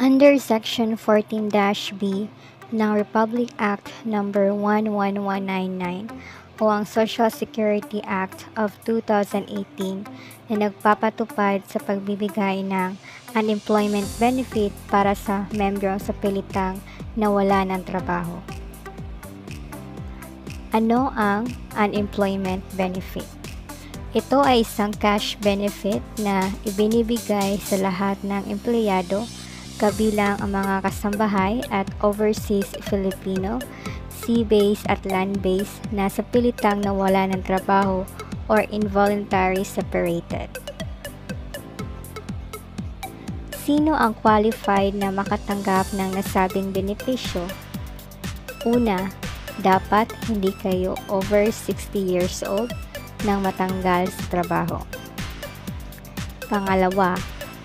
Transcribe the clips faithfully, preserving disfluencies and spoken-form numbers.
Under Section fourteen B ng Republic Act number one one one nine nine o ang Social Security Act of two thousand eighteen na nagpapatupad sa pagbibigay ng unemployment benefit para sa miyembro sa pilitang nawala ng trabaho. Ano ang unemployment benefit? Ito ay isang cash benefit na ibinibigay sa lahat ng empleyado, kabilang ang mga kasambahay at overseas Filipino, sea-based at land-based na sa pilitang nawala ng trabaho or involuntary separated. Sino ang qualified na makatanggap ng nasabing benepisyo? Una, dapat hindi kayo over sixty years old nang matanggal sa trabaho. Pangalawa,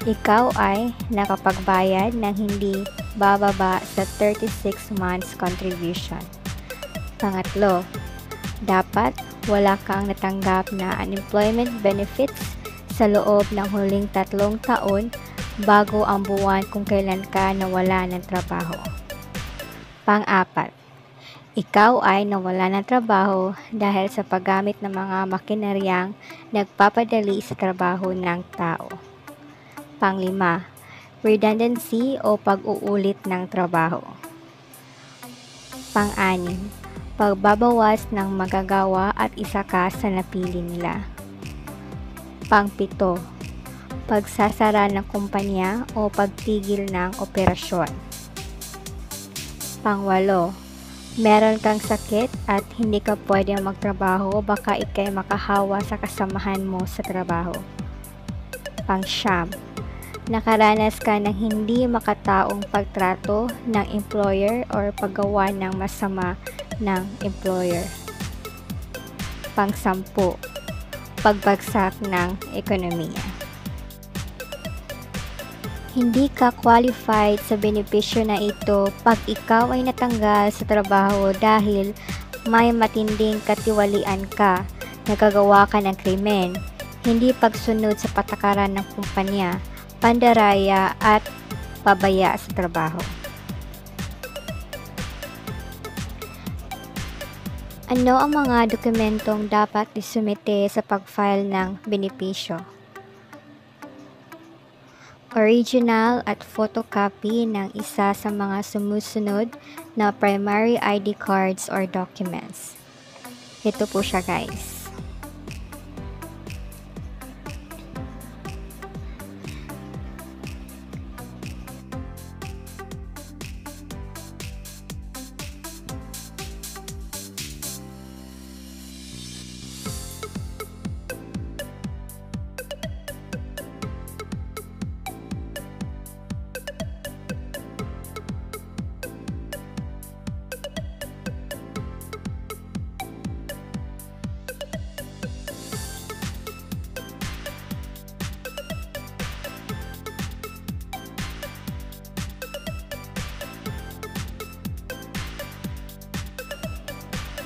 ikaw ay nakapagbayad ng hindi bababa sa thirty-six months contribution. Pangatlo, dapat wala kang natanggap na unemployment benefits sa loob ng huling tatlong taon bago ang buwan kung kailan ka nawala ng trabaho. Pang-apat, ikaw ay nawala ng trabaho dahil sa paggamit ng mga makineryang nagpapadali sa trabaho ng tao. Panglima, redundancy o pag-uulit ng trabaho. Pang-anim, pagbabawas ng magagawa at isa ka sa napili nila. Pang-pito, pagsasara ng kumpanya o pagtigil ng operasyon. Pang-walo, meron kang sakit at hindi ka pwedeng magtrabaho, baka ika'y makahawa sa kasamahan mo sa trabaho. Pang-siyam, nakaranas ka ng hindi makataong pagtrato ng employer or paggawa ng masama ng employer. Pang-sampu, pagbagsak ng ekonomiya. Hindi ka qualified sa benepisyo na ito pag ikaw ay natanggal sa trabaho dahil may matinding katiwalian ka, nagagawa ka ng krimen, hindi pagsunod sa patakaran ng kumpanya, pandaraya at pabaya sa trabaho. Ano ang mga dokumentong dapat isumite sa pag-file ng benepisyo? Original at photocopy ng isa sa mga sumusunod na primary I D cards or documents. Ito po siya, guys.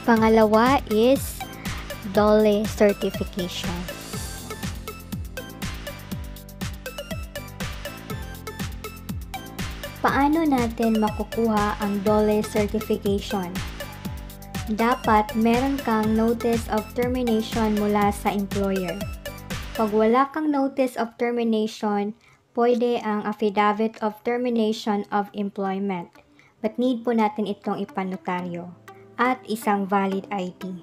Pangalawa is DOLE certification. Paano natin makukuha ang DOLE certification? Dapat meron kang notice of termination mula sa employer. Pag wala kang notice of termination, pwede ang affidavit of termination of employment. But need po natin itong ipanotaryo at isang valid I D.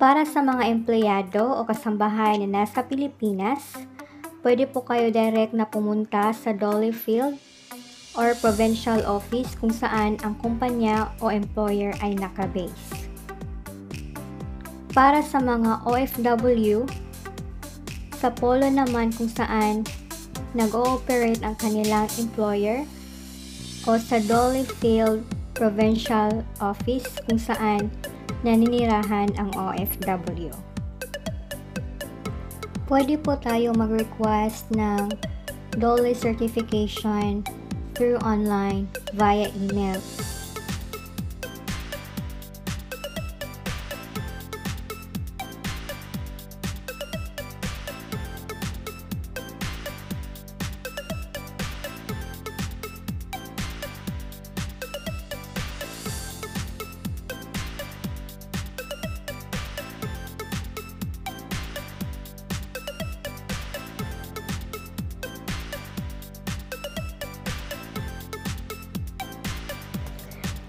Para sa mga empleyado o kasambahay na nasa Pilipinas, pwede po kayo direct na pumunta sa DOLE field or provincial office kung saan ang kumpanya o employer ay nakabase. Para sa mga O F W, sa polo naman kung saan nag-ooperate ang kanilang employer o sa DOLE field provincial office kung saan naninirahan ang O F W. Pwede po tayo mag-request ng DOLE certification through online via email.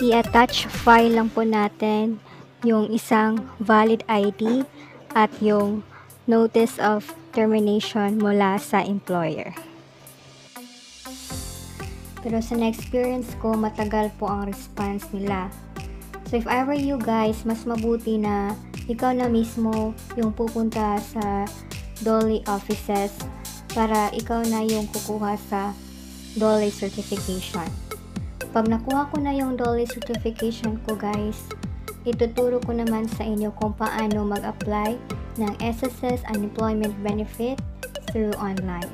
i-attach file lang po natin yung isang valid I D at yung notice of termination mula sa employer. Pero sa na-experience ko, matagal po ang response nila. So if I were you guys, mas mabuti na ikaw na mismo yung pupunta sa DOLE offices para ikaw na yung kukuha sa DOLE certification. Pag nakuha ko na yung DOLE certification ko guys, ituturo ko naman sa inyo kung paano mag-apply ng S S S unemployment benefit through online.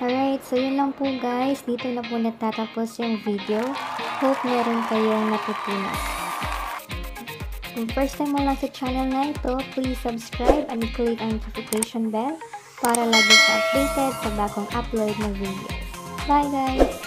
Alright, so yun lang po guys. Dito na po natatapos yung video. Hope meron kayong natutunan. Kung first time mo lang sa channel na ito, please subscribe and click ang notification bell para lagi ka updated sa bagong upload na video. Bye guys!